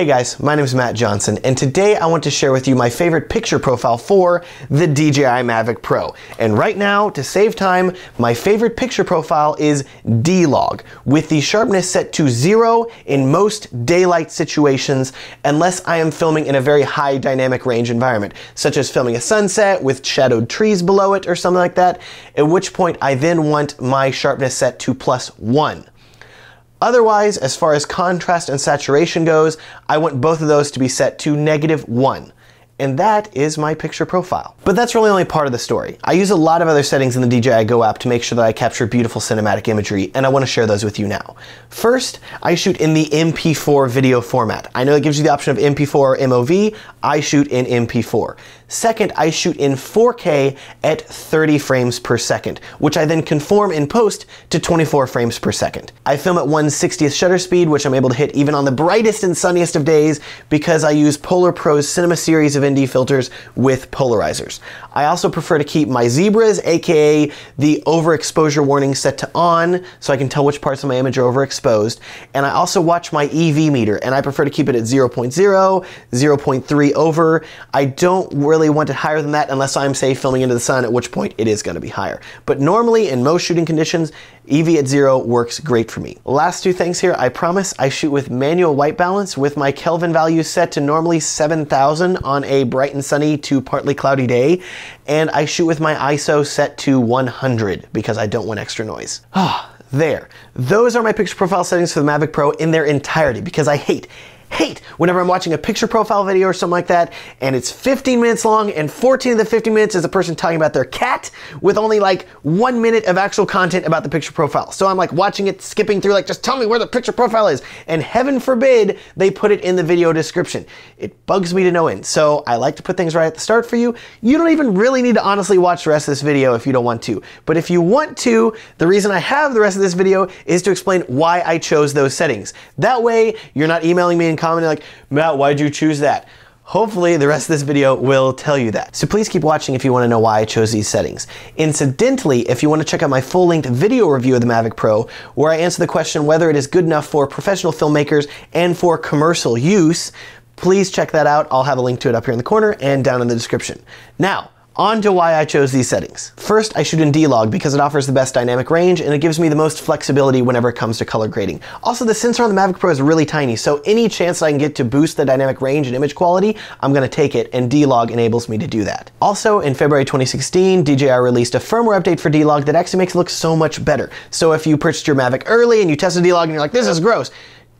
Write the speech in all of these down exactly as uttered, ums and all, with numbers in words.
Hey guys, my name is Matt Johnson, and today I want to share with you my favorite picture profile for the D J I Mavic Pro. And right now, to save time, my favorite picture profile is D-Log, with the sharpness set to zero in most daylight situations, unless I am filming in a very high dynamic range environment, such as filming a sunset with shadowed trees below it or something like that, at which point I then want my sharpness set to plus one. Otherwise, as far as contrast and saturation goes, I want both of those to be set to negative one. And that is my picture profile. But that's really only part of the story. I use a lot of other settings in the D J I GO app to make sure that I capture beautiful cinematic imagery, and I wanna share those with you now. First, I shoot in the M P four video format. I know it gives you the option of M P four or M O V. I shoot in M P four. Second, I shoot in four K at thirty frames per second, which I then conform in post to twenty-four frames per second. I film at one sixtieth shutter speed, which I'm able to hit even on the brightest and sunniest of days because I use Polar Pro's Cinema series of N D filters with Polarizers. I also prefer to keep my zebras, aka the overexposure warning, set to on so I can tell which parts of my image are overexposed. And I also watch my E V meter, and I prefer to keep it at zero point zero, zero point three over. I don't really want it higher than that unless I'm, say, filming into the sun, at which point it is going to be higher. But normally, in most shooting conditions, E V at zero works great for me. Last two things here, I promise I shoot with manual white balance with my Kelvin value set to normally seven thousand on a bright and sunny to partly cloudy day, and I shoot with my I S O set to one hundred because I don't want extra noise. Ah, there. Those are my picture profile settings for the Mavic Pro in their entirety because I hate hate whenever I'm watching a picture profile video or something like that, and it's fifteen minutes long, and fourteen of the fifteen minutes is a person talking about their cat with only like one minute of actual content about the picture profile. So I'm like watching it, skipping through like, just tell me where the picture profile is. And heaven forbid they put it in the video description. It bugs me to no end. So I like to put things right at the start for you. You don't even really need to honestly watch the rest of this video if you don't want to. But if you want to, the reason I have the rest of this video is to explain why I chose those settings. That way you're not emailing me and commenting like, Matt, why'd you choose that? Hopefully the rest of this video will tell you that. So please keep watching if you want to know why I chose these settings. Incidentally, if you want to check out my full-length video review of the Mavic Pro, where I answer the question whether it is good enough for professional filmmakers and for commercial use, please check that out. I'll have a link to it up here in the corner and down in the description. Now, on to why I chose these settings. First, I shoot in D-Log because it offers the best dynamic range and it gives me the most flexibility whenever it comes to color grading. Also, the sensor on the Mavic Pro is really tiny, so any chance that I can get to boost the dynamic range and image quality, I'm gonna take it, and D-Log enables me to do that. Also, in February twenty sixteen, D J I released a firmware update for D-Log that actually makes it look so much better. So if you purchased your Mavic early and you tested D-Log and you're like, this is gross,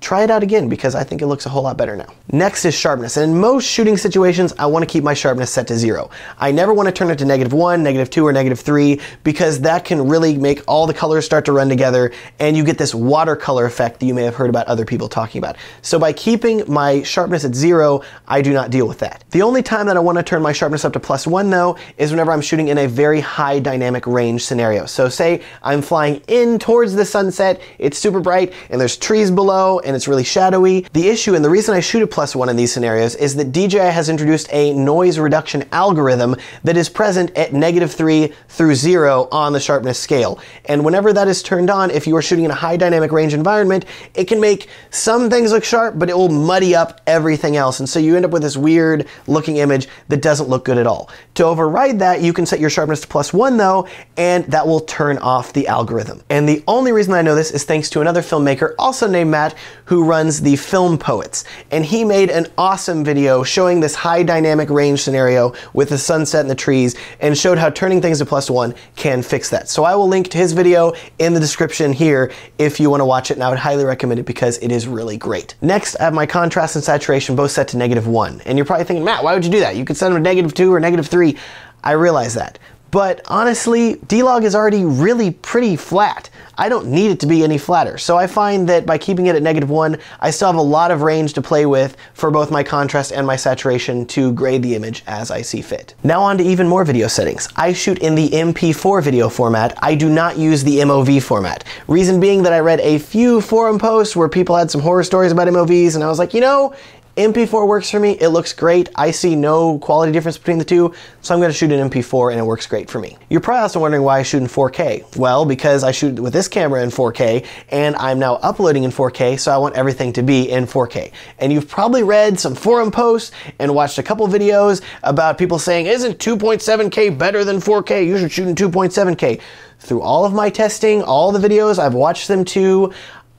try it out again because I think it looks a whole lot better now. Next is sharpness, and in most shooting situations, I wanna keep my sharpness set to zero. I never wanna turn it to negative one, negative two, or negative three because that can really make all the colors start to run together and you get this watercolor effect that you may have heard about other people talking about. So by keeping my sharpness at zero, I do not deal with that. The only time that I wanna turn my sharpness up to plus one though is whenever I'm shooting in a very high dynamic range scenario. So say I'm flying in towards the sunset, it's super bright, and there's trees below, and it's really shadowy. The issue, and the reason I shoot at plus one in these scenarios, is that D J I has introduced a noise reduction algorithm that is present at negative three through zero on the sharpness scale. And whenever that is turned on, if you are shooting in a high dynamic range environment, it can make some things look sharp, but it will muddy up everything else. And so you end up with this weird looking image that doesn't look good at all. To override that, you can set your sharpness to plus one though, and that will turn off the algorithm. And the only reason I know this is thanks to another filmmaker, also named Matt, who runs the Film Poets. And he made an awesome video showing this high dynamic range scenario with the sunset and the trees, and showed how turning things to plus one can fix that. So I will link to his video in the description here if you wanna watch it, and I would highly recommend it because it is really great. Next, I have my contrast and saturation both set to negative one. And you're probably thinking, Matt, why would you do that? You could set them to negative two or negative three. I realize that. But honestly, D-Log is already really pretty flat. I don't need it to be any flatter. So I find that by keeping it at negative one, I still have a lot of range to play with for both my contrast and my saturation to grade the image as I see fit. Now on to even more video settings. I shoot in the M P four video format. I do not use the M O V format. Reason being that I read a few forum posts where people had some horror stories about M O Vs, and I was like, you know, M P four works for me, it looks great. I see no quality difference between the two, so I'm gonna shoot an M P four and it works great for me. You're probably also wondering why I shoot in four K. Well, because I shoot with this camera in four K and I'm now uploading in four K, so I want everything to be in four K. And you've probably read some forum posts and watched a couple videos about people saying, isn't two point seven K better than four K? You should shoot in two point seven K. Through all of my testing, all the videos, I've watched them too,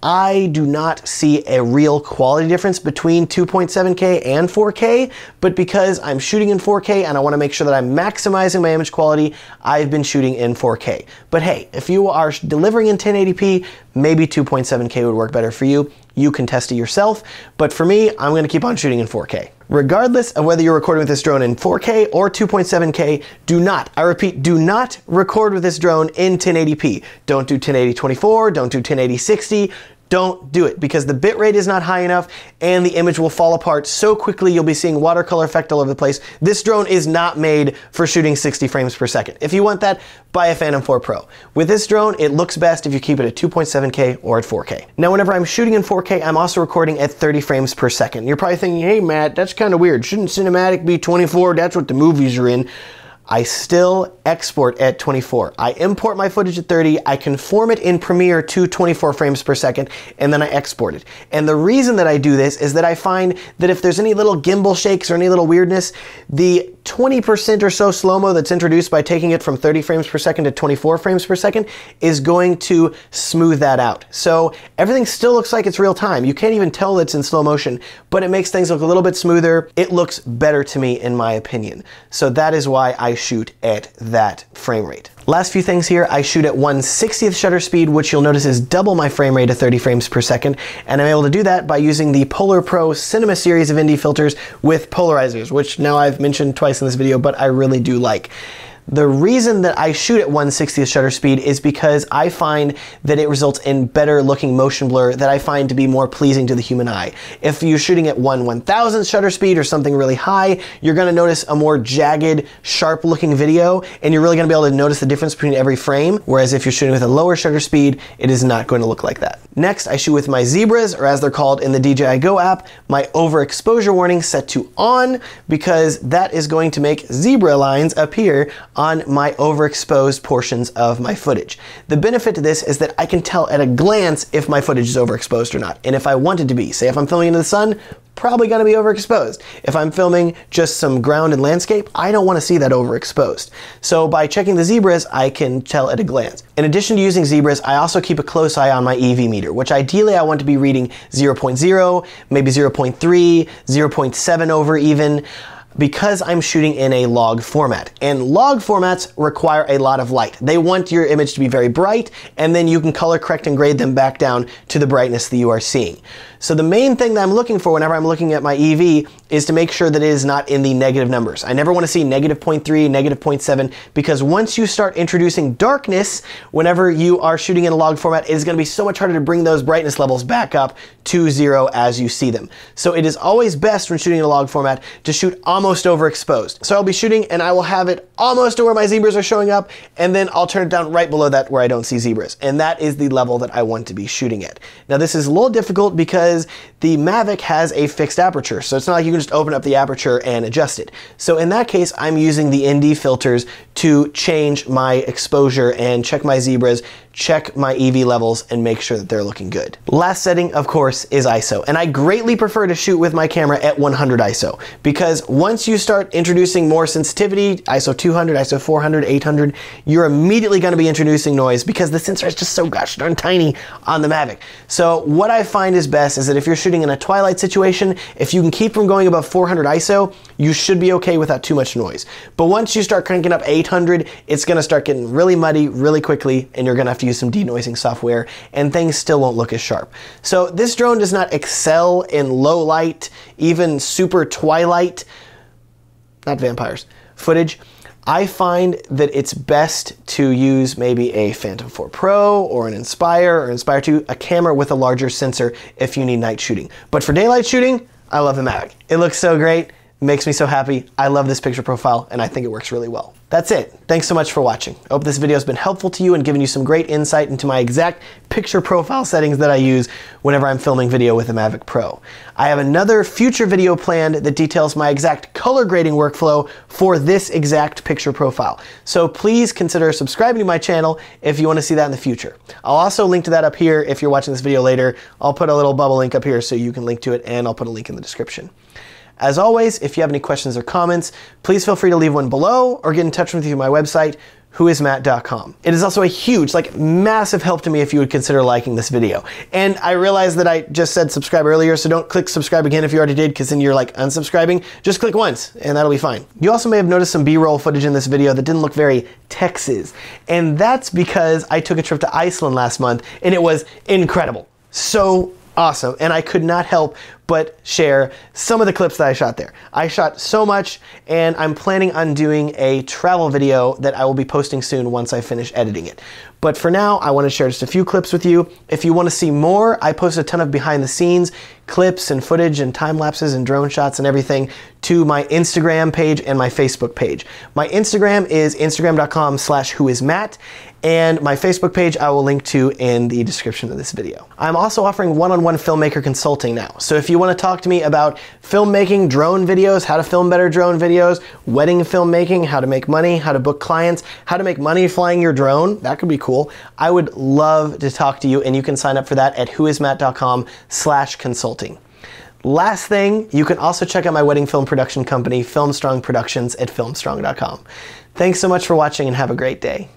I do not see a real quality difference between two point seven K and four K, but because I'm shooting in four K and I wanna make sure that I'm maximizing my image quality, I've been shooting in four K. But hey, if you are delivering in ten eighty P, maybe two point seven K would work better for you. You can test it yourself, but for me, I'm gonna keep on shooting in four K. Regardless of whether you're recording with this drone in four K or two point seven K, do not, I repeat, do not record with this drone in ten eighty P. Don't do ten eighty twenty-four, don't do ten eighty sixty, don't do it, because the bitrate is not high enough and the image will fall apart so quickly you'll be seeing watercolor effect all over the place. This drone is not made for shooting sixty frames per second. If you want that, buy a Phantom four Pro. With this drone, it looks best if you keep it at two point seven K or at four K. Now, whenever I'm shooting in four K, I'm also recording at thirty frames per second. You're probably thinking, hey Matt, that's kind of weird. Shouldn't cinematic be twenty-four? That's what the movies are in. I still export at twenty-four. I import my footage at thirty, I conform it in Premiere to twenty-four frames per second, and then I export it. And the reason that I do this is that I find that if there's any little gimbal shakes or any little weirdness, the twenty percent or so slow-mo that's introduced by taking it from thirty frames per second to twenty-four frames per second is going to smooth that out. So everything still looks like it's real time. You can't even tell it's in slow motion, but it makes things look a little bit smoother. It looks better to me, in my opinion. So that is why I shoot at that frame rate. Last few things here, I shoot at one sixtieth shutter speed, which you'll notice is double my frame rate of thirty frames per second, and I'm able to do that by using the Polar Pro Cinema series of N D filters with Polarizers, which now I've mentioned twice in this video, but I really do like. The reason that I shoot at one sixtieth shutter speed is because I find that it results in better looking motion blur that I find to be more pleasing to the human eye. If you're shooting at one one thousandth shutter speed or something really high, you're gonna notice a more jagged, sharp looking video, and you're really gonna be able to notice the difference between every frame, whereas if you're shooting with a lower shutter speed, it is not going to look like that. Next, I shoot with my zebras, or as they're called in the D J I GO app, my overexposure warning set to on, because that is going to make zebra lines appear on my overexposed portions of my footage. The benefit to this is that I can tell at a glance if my footage is overexposed or not, and if I wanted to be. Say if I'm filming into the sun, probably gonna be overexposed. If I'm filming just some ground and landscape, I don't wanna see that overexposed. So by checking the zebras, I can tell at a glance. In addition to using zebras, I also keep a close eye on my E V meter, which ideally I want to be reading zero point zero, maybe zero point three, zero point seven over even, because I'm shooting in a log format. And log formats require a lot of light. They want your image to be very bright, and then you can color correct and grade them back down to the brightness that you are seeing. So the main thing that I'm looking for whenever I'm looking at my E V is to make sure that it is not in the negative numbers. I never wanna see negative zero point three, negative zero point seven, because once you start introducing darkness, whenever you are shooting in a log format, it is gonna be so much harder to bring those brightness levels back up to zero as you see them. So it is always best when shooting in a log format to shoot almost overexposed. So I'll be shooting and I will have it almost to where my zebras are showing up, and then I'll turn it down right below that where I don't see zebras. And that is the level that I want to be shooting at. Now this is a little difficult because the Mavic has a fixed aperture. So it's not like you can just open up the aperture and adjust it. So in that case, I'm using the N D filters to change my exposure and check my zebras, check my E V levels, and make sure that they're looking good. Last setting, of course, is I S O. And I greatly prefer to shoot with my camera at one hundred I S O, because once you start introducing more sensitivity, I S O two hundred, I S O four hundred, eight hundred, you're immediately gonna be introducing noise because the sensor is just so gosh darn tiny on the Mavic. So what I find is best is that if you're shooting in a twilight situation, if you can keep from going above four hundred I S O, you should be okay without too much noise. But once you start cranking up eight hundred, it's gonna start getting really muddy really quickly, and you're gonna have to use some denoising software, and things still won't look as sharp. So this drone does not excel in low light, even super twilight, not vampires, footage. I find that it's best to use maybe a Phantom four Pro or an Inspire or Inspire two, a camera with a larger sensor if you need night shooting. But for daylight shooting, I love the Mavic. It looks so great, makes me so happy. I love this picture profile, and I think it works really well. That's it. Thanks so much for watching. I hope this video has been helpful to you and given you some great insight into my exact picture profile settings that I use whenever I'm filming video with the Mavic Pro. I have another future video planned that details my exact color grading workflow for this exact picture profile. So please consider subscribing to my channel if you want to see that in the future. I'll also link to that up here if you're watching this video later. I'll put a little bubble link up here so you can link to it, and I'll put a link in the description. As always, if you have any questions or comments, please feel free to leave one below or get in touch with me through my website, who is matt dot com. It is also a huge, like massive help to me if you would consider liking this video. And I realize that I just said subscribe earlier, so don't click subscribe again if you already did, because then you're like unsubscribing. Just click once and that'll be fine. You also may have noticed some B-roll footage in this video that didn't look very Texas. And that's because I took a trip to Iceland last month and it was incredible. So awesome. And I could not help but share some of the clips that I shot there. I shot so much, and I'm planning on doing a travel video that I will be posting soon once I finish editing it. But for now, I want to share just a few clips with you. If you want to see more, I post a ton of behind the scenes clips and footage and time lapses and drone shots and everything to my Instagram page and my Facebook page. My Instagram is instagram dot com slash who is matt. And my Facebook page I will link to in the description of this video. I'm also offering one-on-one filmmaker consulting now. So if you want to talk to me about filmmaking, drone videos, how to film better drone videos, wedding filmmaking, how to make money, how to book clients, how to make money flying your drone, that could be cool. I would love to talk to you, and you can sign up for that at who is matt dot com slash consulting. Last thing, you can also check out my wedding film production company, FilmStrong Productions, at filmstrong dot com. Thanks so much for watching and have a great day.